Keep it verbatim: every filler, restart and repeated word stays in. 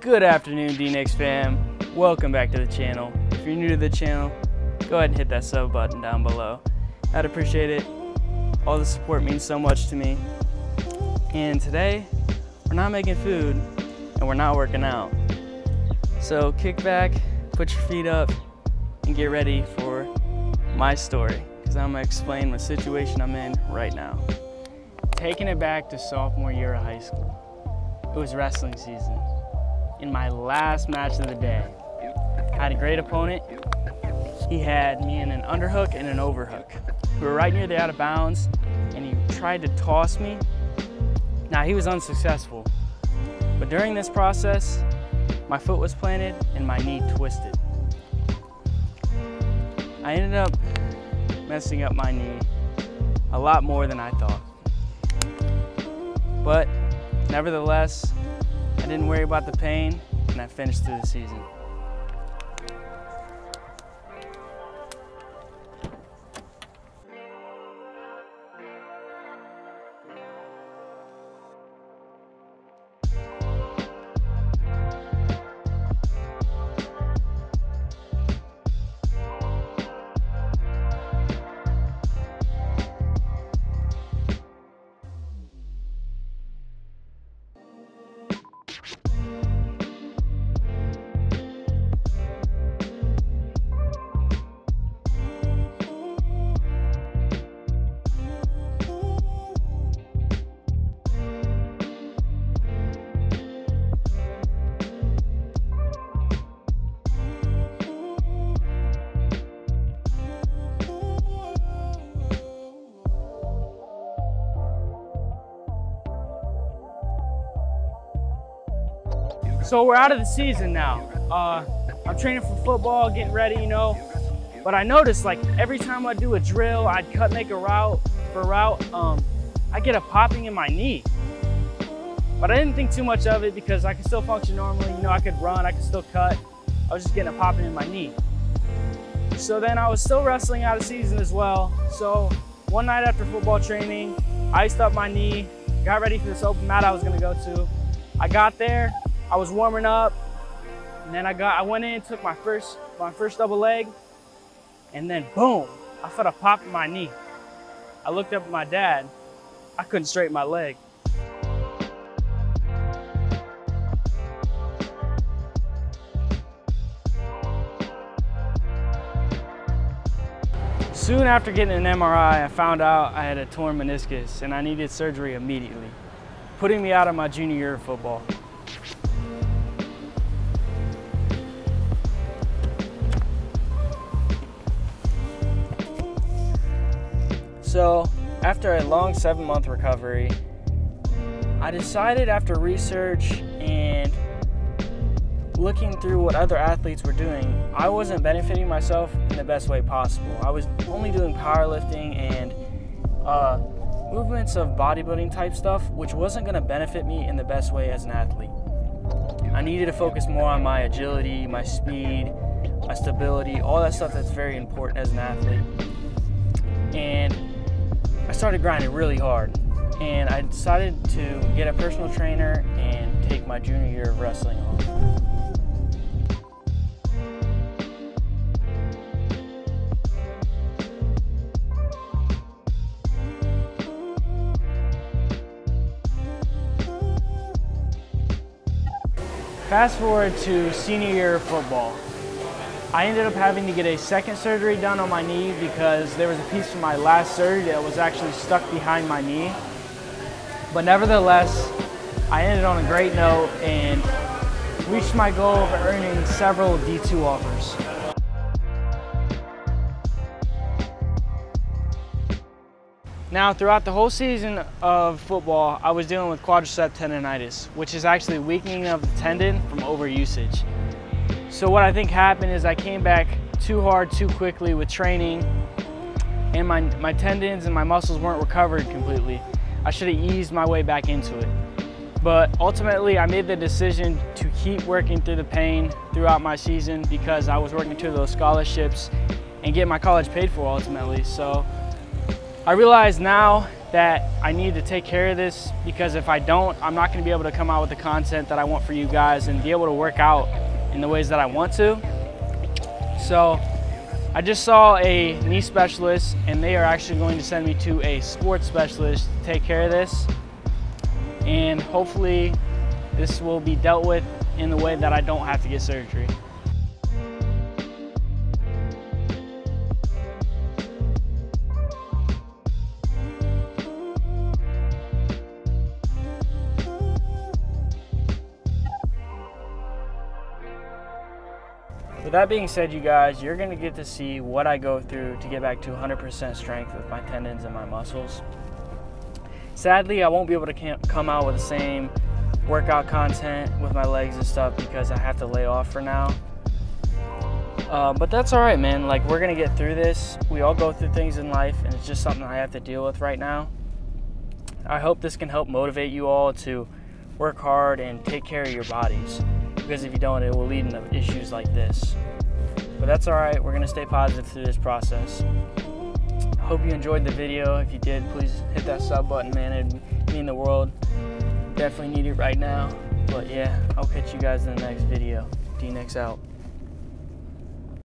Good afternoon, D-Nex fam. Welcome back to the channel. If you're new to the channel, go ahead and hit that sub button down below. I'd appreciate it. All the support means so much to me. And today, we're not making food and we're not working out. So kick back, put your feet up, and get ready for my story, because I'm gonna explain the situation I'm in right now. Taking it back to sophomore year of high school, it was wrestling season. In my last match of the day, I had a great opponent. He had me in an underhook and an overhook. We were right near the out of bounds, and he tried to toss me. Now, he was unsuccessful, but during this process, my foot was planted and my knee twisted. I ended up messing up my knee a lot more than I thought. But nevertheless, I didn't worry about the pain, and I finished through the season. So we're out of the season now. Uh, I'm training for football, getting ready, you know. But I noticed, like, every time I do a drill, I'd cut, make a route for a route. Um, I get a popping in my knee. But I didn't think too much of it because I could still function normally. You know, I could run, I could still cut. I was just getting a popping in my knee. So then I was still wrestling out of season as well. So one night after football training, iced up my knee, got ready for this open mat I was gonna go to. I got there. I was warming up, and then I got I went in, took my first my first double leg, and then boom, I felt a pop in my knee. I looked up at my dad. I couldn't straighten my leg. Soon after getting an M R I, I found out I had a torn meniscus and I needed surgery immediately, putting me out of my junior year of football. So after a long seven month recovery, I decided after research and looking through what other athletes were doing, I wasn't benefiting myself in the best way possible. I was only doing powerlifting and uh, movements of bodybuilding type stuff, which wasn't gonna benefit me in the best way as an athlete. I needed to focus more on my agility, my speed, my stability, all that stuff that's very important as an athlete. And I started grinding really hard, and I decided to get a personal trainer and take my junior year of wrestling off. Fast forward to senior year of football. I ended up having to get a second surgery done on my knee because there was a piece from my last surgery that was actually stuck behind my knee. But nevertheless, I ended on a great note and reached my goal of earning several D two offers. Now, throughout the whole season of football, I was dealing with quadricep tendonitis, which is actually weakening of the tendon from overusage. So what I think happened is I came back too hard, too quickly with training, and my, my tendons and my muscles weren't recovered completely. I should have eased my way back into it. But ultimately, I made the decision to keep working through the pain throughout my season because I was working through those scholarships and getting my college paid for ultimately. So I realize now that I need to take care of this, because if I don't, I'm not going to be able to come out with the content that I want for you guys and be able to work out in the ways that I want to. So I just saw a knee specialist, and they are actually going to send me to a sports specialist to take care of this, and hopefully this will be dealt with in the way that I don't have to get surgery. With that being said, you guys, you're going to get to see what I go through to get back to one hundred percent strength with my tendons and my muscles. Sadly, I won't be able to come out with the same workout content with my legs and stuff because I have to lay off for now. Uh, but that's all right, man. Like, we're going to get through this. We all go through things in life, and it's just something I have to deal with right now. I hope this can help motivate you all to work hard and take care of your bodies, because if you don't, it will lead into issues like this. But that's all right, we're gonna stay positive through this process. I hope you enjoyed the video. If you did, please hit that sub button, man. It'd mean the world. Definitely need it right now. But yeah, I'll catch you guys in the next video. D-Nex out.